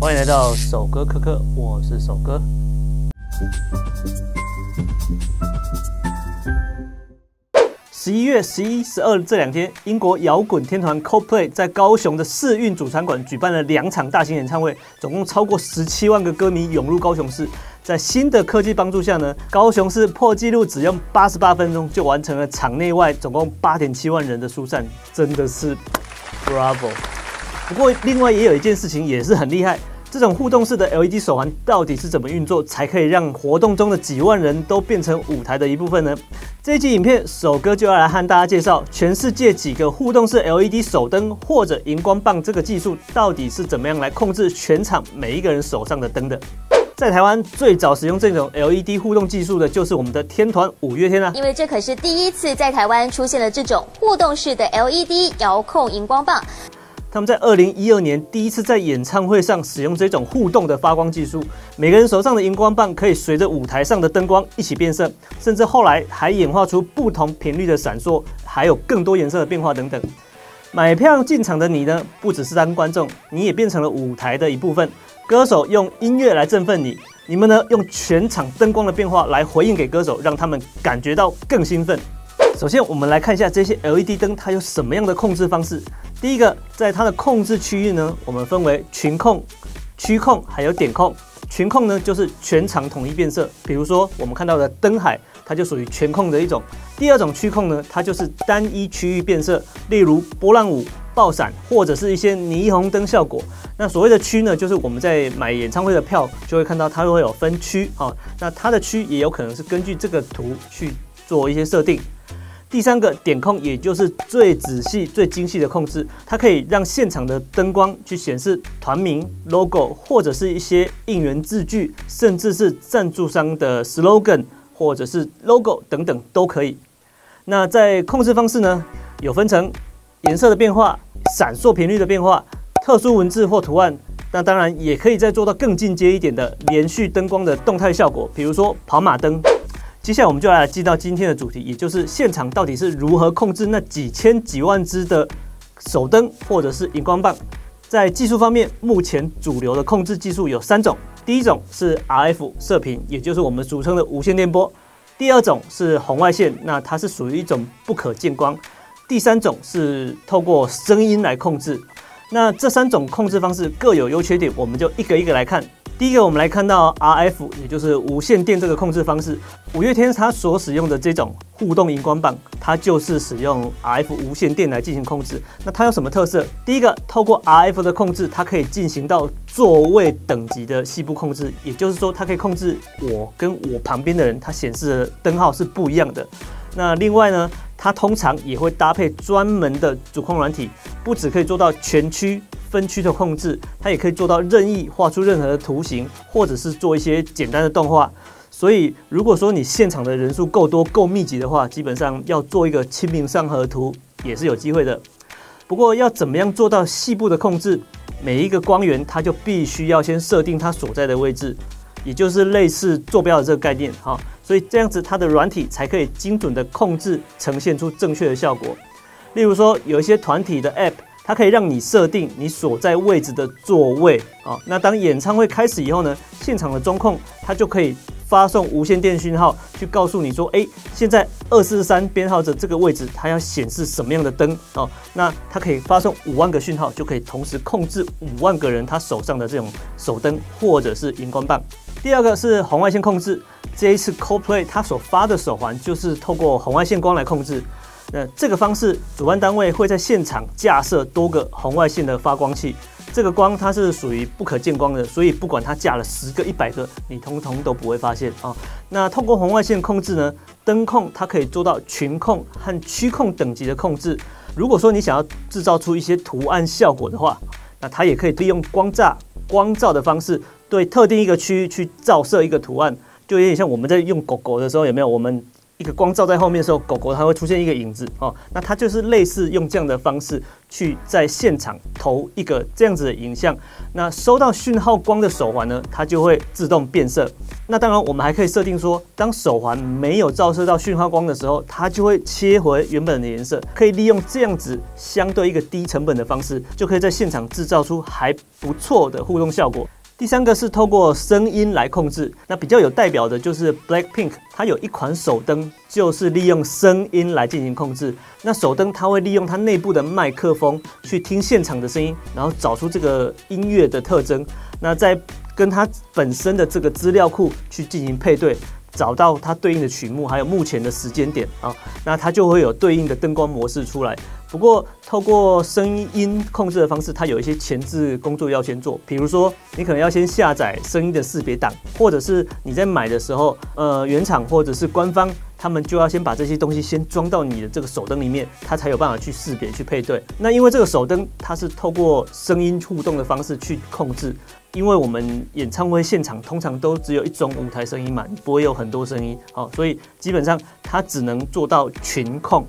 欢迎来到首歌科科，我是首歌。11月11、12这两天，英国摇滚天团 Coldplay 在高雄的世运主场馆举办了2场大型演唱会，总共超过17万个歌迷涌入高雄市。在新的科技帮助下呢，高雄市破纪录，只用88分钟就完成了场内外总共8.7万人的疏散，真的是 bravo。不过，另外也有一件事情也是很厉害。 这种互动式的 LED 手环到底是怎么运作，才可以让活动中的几万人都变成舞台的一部分呢？这一集影片，首歌就要来和大家介绍全世界几个互动式 LED 手灯或者荧光棒这个技术到底是怎么样来控制全场每一个人手上的灯的。 在台湾最早使用这种 LED 互动技术的就是我们的天团五月天啊，因为这可是第一次在台湾出现了这种互动式的 LED 遥控荧光棒。 他们在2012年第一次在演唱会上使用这种互动的发光技术，每个人手上的荧光棒可以随着舞台上的灯光一起变色，甚至后来还演化出不同频率的闪烁，还有更多颜色的变化等等。买票进场的你呢，不只是当观众，你也变成了舞台的一部分。歌手用音乐来振奋你，你们呢用全场灯光的变化来回应给歌手，让他们感觉到更兴奋。首先，我们来看一下这些 LED 灯它有什么样的控制方式。 第一个，在它的控制区域呢，我们分为群控、区控还有点控。群控呢，就是全场统一变色，比如说我们看到的灯海，它就属于全控的一种。第二种区控呢，它就是单一区域变色，例如波浪舞、爆闪或者是一些霓虹灯效果。那所谓的区呢，就是我们在买演唱会的票就会看到它会有分区啊，那它的区也有可能是根据这个图去做一些设定。 第三个点控，也就是最仔细、最精细的控制，它可以让现场的灯光去显示团名、logo， 或者是一些应援字句，甚至是赞助商的 slogan 或者是 logo 等等都可以。那在控制方式呢，有分成颜色的变化、闪烁频率的变化、特殊文字或图案。那当然也可以再做到更进阶一点的连续灯光的动态效果，比如说跑马灯。 接下来我们就来进到今天的主题，也就是现场到底是如何控制那几千几万只的手灯或者是荧光棒。在技术方面，目前主流的控制技术有3种，第一种是 RF 射频，也就是我们俗称的无线电波；第二种是红外线，那它是属于一种不可见光；第三种是透过声音来控制。那这3种控制方式各有优缺点，我们就一个一个来看。 第一个，我们来看到 RF， 也就是无线电这个控制方式。五月天它所使用的这种互动荧光棒，它就是使用 RF 无线电来进行控制。那它有什么特色？第一个，透过 RF 的控制，它可以进行到座位等级的细部控制，也就是说，它可以控制我跟我旁边的人，它显示的灯号是不一样的。那另外呢，它通常也会搭配专门的主控软体，不只可以做到全区。 分区的控制，它也可以做到任意画出任何的图形，或者是做一些简单的动画。所以，如果说你现场的人数够多、够密集的话，基本上要做一个清明上河图也是有机会的。不过，要怎么样做到细部的控制？每一个光源它就必须要先设定它所在的位置，也就是类似坐标的这个概念哈。所以这样子，它的软体才可以精准的控制，呈现出正确的效果。例如说，有一些团体的 App。 它可以让你设定你所在位置的座位啊。那当演唱会开始以后呢，现场的中控它就可以发送无线电讯号，去告诉你说，现在243编号的这个位置，它要显示什么样的灯哦。那它可以发送5万个讯号，就可以同时控制5万个人他手上的这种手灯或者是荧光棒。第二个是红外线控制，这一次 Coldplay 它所发的手环就是透过红外线光来控制。 那这个方式，主办单位会在现场架设多个红外线的发光器。这个光它是属于不可见光的，所以不管它架了10个、100个，你通通都不会发现啊。那透过红外线控制呢，灯控它可以做到群控和区控等级的控制。如果说你想要制造出一些图案效果的话，那它也可以利用光照的方式，对特定一个区域去照射一个图案，就有点像我们在用狗狗的时候，有没有？我们一个光照在后面的时候，狗狗它会出现一个影子哦。那它就是类似用这样的方式去在现场投一个这样子的影像。那收到讯号光的手环呢，它就会自动变色。那当然，我们还可以设定说，当手环没有照射到讯号光的时候，它就会切回原本的颜色。可以利用这样子相对一个低成本的方式，就可以在现场制造出还不错的互动效果。 第三个是透过声音来控制，那比较有代表的就是 BLACKPINK， 它有一款手灯，就是利用声音来进行控制。那手灯它会利用它内部的麦克风去听现场的声音，然后找出这个音乐的特征，那再跟它本身的这个资料库去进行配对。 找到它对应的曲目，还有目前的时间点啊，那它就会有对应的灯光模式出来。不过，透过声音控制的方式，它有一些前置工作要先做，比如说你可能要先下载声音的识别档，或者是你在买的时候，原厂或者是官方。 他们就要先把这些东西先装到你的这个手灯里面，它才有办法去识别、去配对。那因为这个手灯它是透过声音互动的方式去控制，因为我们演唱会现场通常都只有一种舞台声音嘛，不会有很多声音，好，所以基本上它只能做到群控。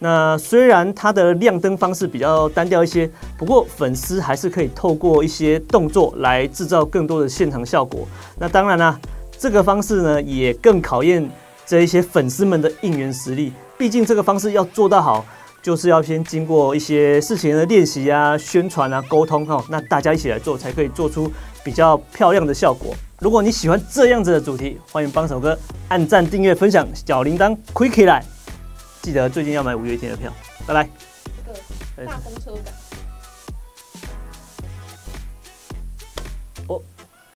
那虽然它的亮灯方式比较单调一些，不过粉丝还是可以透过一些动作来制造更多的现场效果。那当然啦、这个方式呢也更考验。 这一些粉丝们的应援实力，毕竟这个方式要做到好，就是要先经过一些事前的练习啊、宣传啊、沟通哈，那大家一起来做，才可以做出比较漂亮的效果。如果你喜欢这样子的主题，欢迎帮首歌按赞、订阅、分享，小铃铛开起来！记得最近要买五月天的票，拜拜。这个大风车感。